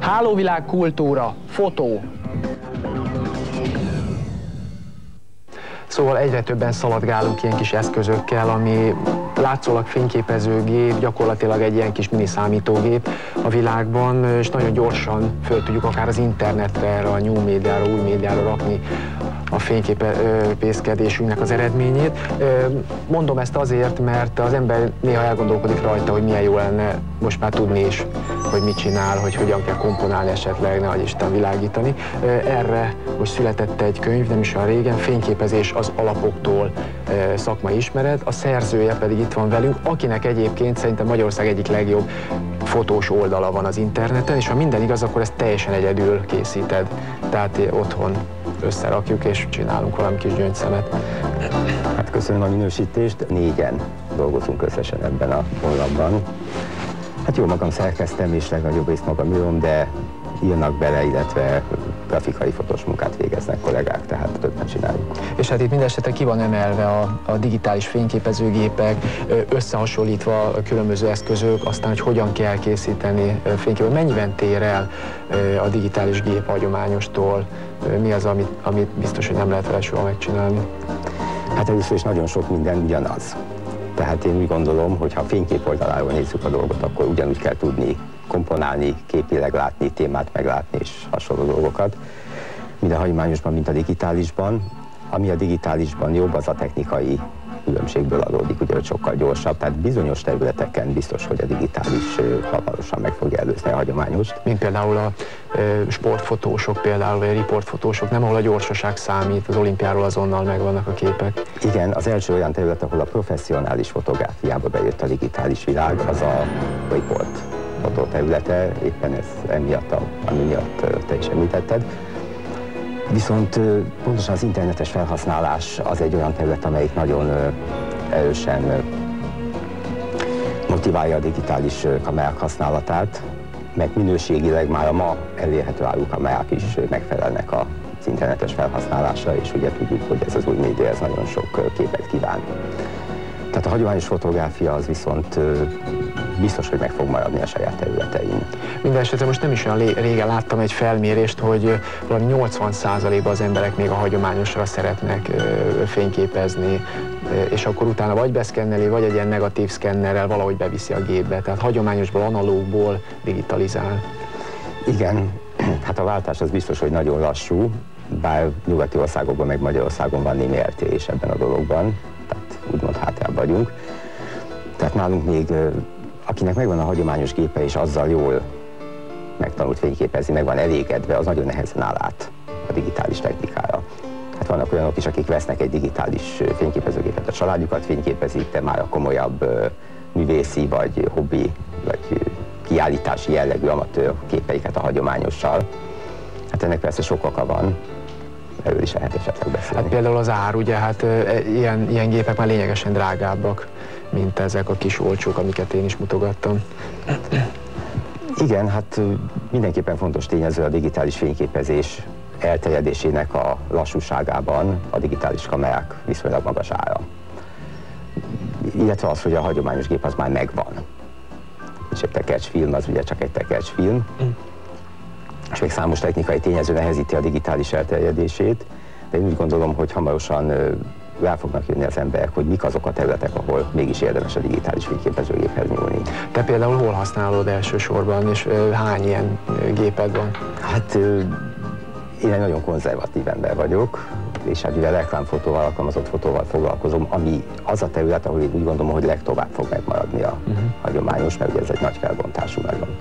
Hálóvilág kultúra, fotó. Szóval egyre többen szaladgálunk ilyen kis eszközökkel, ami látszólag fényképezőgép, gyakorlatilag egy ilyen kis miniszámítógép a világban, és nagyon gyorsan föl tudjuk akár az internetre, erre a new médiára, új médiára rakni a fényképészkedésünknek az eredményét. Mondom ezt azért, mert az ember néha elgondolkodik rajta, hogy milyen jó lenne most már tudni is, hogy mit csinál, hogy hogyan kell komponálni esetleg, nehogy Isten világítani. Erre most született egy könyv, nem is olyan régen, Fényképezés az alapoktól szakmai ismeret, a szerzője pedig itt van velünk, akinek egyébként szerintem Magyarország egyik legjobb fotós oldala van az interneten, és ha minden igaz, akkor ezt teljesen egyedül készíted, tehát otthon összerakjuk és csinálunk valami kis gyöngyszemet. Hát köszönöm a minősítést, 4-en dolgozunk összesen ebben a honlapban. Hát jó magam szerkeztem, és legnagyobb részt magam írom, de írnak bele, illetve grafikai fotós munkát végeznek kollégák, tehát többen csináljuk. És hát itt mindesetre ki van emelve a digitális fényképezőgépek, összehasonlítva a különböző eszközök, aztán, hogy hogyan kell készíteni fényképet. Mennyiben tér el a digitális gép hagyományostól? Mi az, amit biztos, hogy nem lehet vele soha megcsinálni? Hát először is nagyon sok minden ugyanaz. Tehát én úgy gondolom, hogy ha fénykép oldaláról nézzük a dolgot, akkor ugyanúgy kell tudni komponálni, képileg látni, témát meglátni és hasonló dolgokat, mind a hagyományosban, mint a digitálisban. Ami a digitálisban jobb, az a technikai különbségből adódik, ugye sokkal gyorsabb, tehát bizonyos területeken biztos, hogy a digitális hamarosan meg fogja előzni a hagyományost. Mint például a sportfotósok, például vagy a riportfotósok, nem ahol a gyorsaság számít, az olimpiáról azonnal megvannak a képek. Igen, az első olyan terület, ahol a professzionális fotográfiába bejött a digitális világ, az a riport fotó területe, éppen ez emiatt, ami miatt te is említetted. Viszont pontosan az internetes felhasználás az egy olyan terület, amelyik nagyon erősen motiválja a digitális kamerák használatát, mert minőségileg már a ma elérhető áru kamerák is megfelelnek az internetes felhasználásra, és ugye tudjuk, hogy ez az új média, ez nagyon sok képet kíván. Tehát a hagyományos fotográfia az viszont biztos, hogy meg fog maradni a saját területein. Mindenesetre most nem is olyan régen láttam egy felmérést, hogy valami 80%-ban az emberek még a hagyományosra szeretnek fényképezni, és akkor utána vagy beszkenneli, vagy egy ilyen negatív szkennerrel valahogy beviszi a gépbe. Tehát hagyományosból, analógból digitalizál. Igen, hát a váltás az biztos, hogy nagyon lassú, bár nyugati országokban, meg Magyarországon van némi eltérés ebben a dologban, tehát úgymond hátrább vagyunk. Tehát nálunk még, akinek megvan a hagyományos gépe és azzal jól megtanult fényképezni, meg van elégedve, az nagyon nehezen áll át a digitális technikára. Hát vannak olyanok is, akik vesznek egy digitális fényképezőgépet, a családjukat fényképezik, de már a komolyabb művészi, vagy hobbi, vagy kiállítási jellegű amatőr képeiket a hagyományossal. Hát ennek persze sok oka van. Erről is lehet esetleg beszélni. Hát például az ár, ugye, hát ilyen gépek már lényegesen drágábbak, mint ezek a kis olcsók, amiket én is mutogattam. Igen, hát mindenképpen fontos tényező a digitális fényképezés elterjedésének a lassúságában a digitális kamerák viszonylag magas ára. Illetve az, hogy a hagyományos gép az már megvan. És egy tekercsfilm, az ugye csak egy tekercsfilm. És még számos technikai tényező nehezíti a digitális elterjedését, de én úgy gondolom, hogy hamarosan rá fognak jönni az emberek, hogy mik azok a területek, ahol mégis érdemes a digitális fényképezőgéphez nyúlni. Te például hol használod elsősorban, és hány ilyen géped van? Hát én egy nagyon konzervatív ember vagyok, és hát mivel reklámfotóval, alkalmazott fotóval foglalkozom, ami az a terület, ahol én úgy gondolom, hogy legtovább fog megmaradni a hagyományos, mert ugye ez egy nagy felbontású, nagyon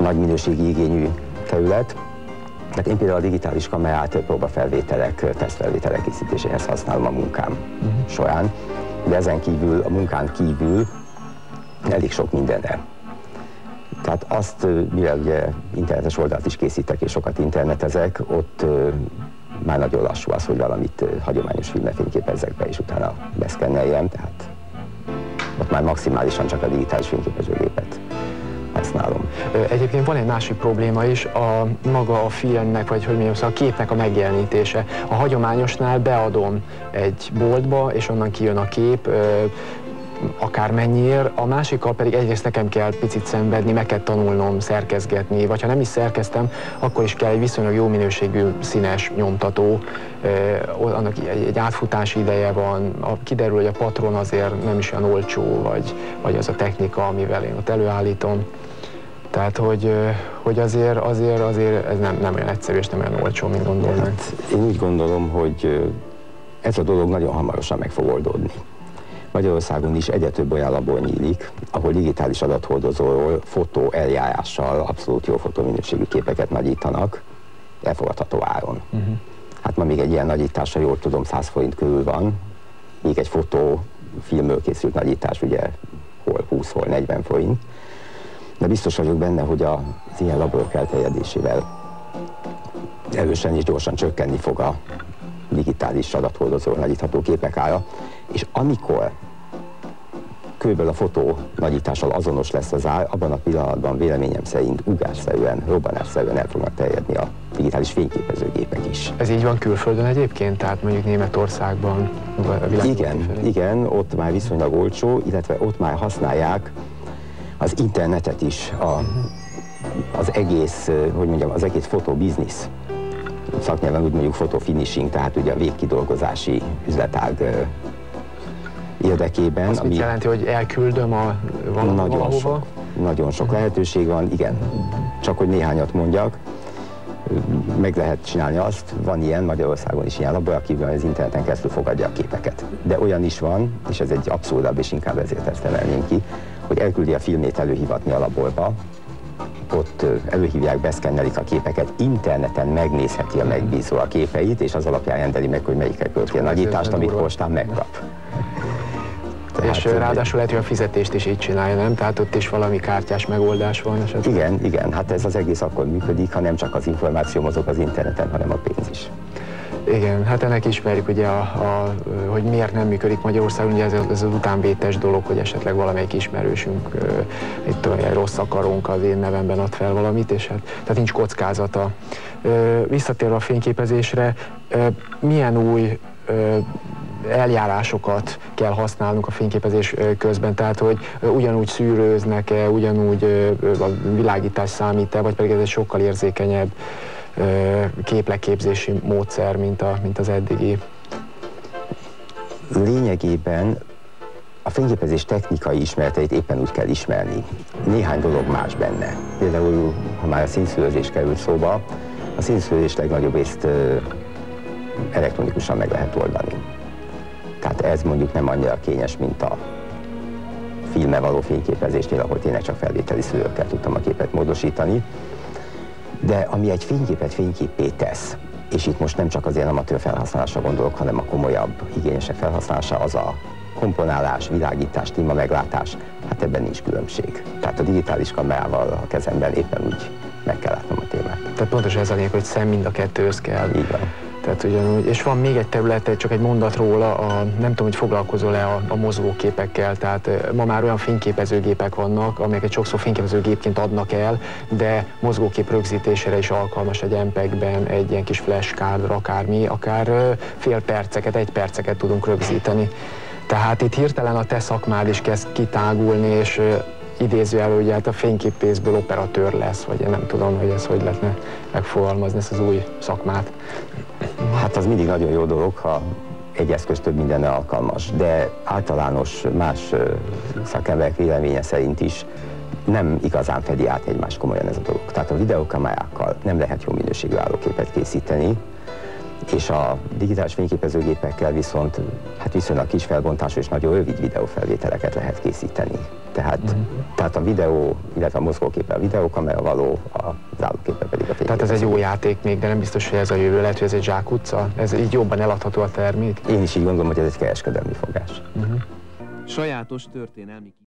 nagy minőségi igényű terület. Tehát én például a digitális kamerát próbafelvételek, tesztfelvételek készítéséhez használom a munkám során, de ezen kívül, a munkán kívül elég sok mindenre. Tehát azt, mivel ugye internetes oldalt is készítek és sokat internetezek, ott már nagyon lassú az, hogy valamit hagyományos filmet fényképezzek be és utána beszkenneljem, tehát ott már maximálisan csak a digitális fényképezőgépet használom. Egyébként van egy másik probléma is, maga a filmnek, vagy hogy mondjam, szóval a képnek a megjelenítése. A hagyományosnál beadom egy boltba, és onnan kijön a kép, akármennyiért, a másikkal pedig egyrészt nekem kell picit szenvedni, meg kell tanulnom szerkezgetni, vagy ha nem is szerkeztem, akkor is kell egy viszonylag jó minőségű színes nyomtató, annak egy átfutási ideje van, kiderül, hogy a patron azért nem is olyan olcsó, vagy az a technika, amivel én ott előállítom. Tehát, hogy azért ez nem olyan egyszerű és nem olyan olcsó, mint gondolom. Hát, én úgy gondolom, hogy ez a dolog nagyon hamarosan meg fog oldódni. Magyarországon is egyre több olyan labor nyílik, ahol digitális adathordozóról fotó eljárással abszolút jó fotominőségű képeket nagyítanak, elfogadható áron. Hát ma még egy ilyen nagyításra, jól tudom, 100 forint körül van, még egy fotófilmről készült nagyítás, ugye hol 20, hol 40 forint. De biztos vagyok benne, hogy az ilyen laborok elterjedésével erősen és gyorsan csökkenni fog a digitális adathordozóra nagyítható képek ára, és amikor körülbelül a fotó nagyítással azonos lesz az ár, abban a pillanatban véleményem szerint ugrásszerűen, robbanásszerűen el fognak terjedni a digitális fényképezőgépek is. Ez így van külföldön egyébként, tehát mondjuk Németországban, a világ igen, ott már viszonylag olcsó, illetve ott már használják az internetet is, az egész fotobiznisz. Szaknyelven úgy mondjuk fotofinishing, tehát ugye a végkidolgozási üzletág érdekében. Ez mit jelenti, hogy elküldöm Nagyon sok lehetőség van, igen. Csak hogy néhányat mondjak, meg lehet csinálni azt, van ilyen, Magyarországon is ilyen labor, akiben az interneten keresztül fogadja a képeket. De olyan is van, és ez egy abszurdabb, és inkább ezért ezt emelném ki, hogy elküldi a filmét előhivatni a laborba, ott előhívják, beszkennelik a képeket, interneten megnézheti a megbízó a képeit, és az alapján rendeli meg, hogy melyikre költi a nagyítást, amit postán megkap. Tehát, és ráadásul lehet, hogy a fizetést is így csinálja, nem? Tehát ott is valami kártyás megoldás van esetleg? Igen, hát ez az egész akkor működik, ha nem csak az információ mozog az interneten, hanem a pénz is. Igen, hát ennek ismerjük ugye, hogy miért nem működik Magyarországon, ugye ez az utánvétes dolog, hogy esetleg valamelyik ismerősünk, egy rossz akarónk az én nevemben ad fel valamit, és hát tehát nincs kockázata. Visszatérve a fényképezésre, milyen új eljárásokat kell használnunk a fényképezés közben, tehát hogy ugyanúgy szűrőznek-e, ugyanúgy a világítás számít-e, vagy pedig ez egy sokkal érzékenyebb képleképzési módszer, mint az eddigi? Lényegében a fényképezés technikai ismereteit éppen úgy kell ismerni. Néhány dolog más benne. Például, ha már a színszűrőzés került szóba, a színszűrőzés legnagyobb részt elektronikusan meg lehet oldani. Tehát ez mondjuk nem annyira kényes, mint a filmmel való fényképezésnél, ahol tényleg csak felvételi szűrőkkel tudtam a képet módosítani. De ami egy fényképet fényképpé tesz, és itt most nem csak az ilyen amatőr felhasználásra gondolok, hanem a komolyabb, igényesebb felhasználása, az a komponálás, világítás, téma meglátás, hát ebben nincs különbség. Tehát a digitális kamerával a kezemben éppen úgy meg kell látnom a témát. Tehát pontosan ez a lényeg, hogy szem mind a kettőhöz kell. Így van. Tehát ugyanúgy, és van még egy terület, csak egy mondat róla, nem tudom, hogy foglalkozol-e a mozgóképekkel, tehát ma már olyan fényképezőgépek vannak, amelyeket sokszor fényképezőgépként adnak el, de mozgókép rögzítésére is alkalmas egy MPEG-ben, egy ilyen kis flashcardra, akármi, akár fél perceket, egy perceket tudunk rögzíteni. Tehát itt hirtelen a te szakmád is kezd kitágulni, és idézőjelő, hogy hát a fényképészből operatőr lesz, vagy én nem tudom, hogy ez hogy lehetne megfogalmazni ezt az új szakmát. Hát az mindig nagyon jó dolog, ha egy eszköz több mindenre alkalmas, de általános más szakemberek véleménye szerint is nem igazán fedi át egymást komolyan ez a dolog. Tehát a videókamerákkal nem lehet jó minőségű állóképet készíteni, és a digitális fényképezőgépekkel viszont hát viszonylag kis felbontású és nagyon rövid videófelvételeket lehet készíteni. Tehát a videó, illetve a mozgóképe a videókamera való, az állóképe pedig a fényképezőgép. Tehát ez egy jó játék még, de nem biztos, hogy ez a jövő, lehet, hogy ez egy zsákutca? Ez így jobban eladható a termék? Én is így gondolom, hogy ez egy kereskedelmi fogás. Sajátos történelmi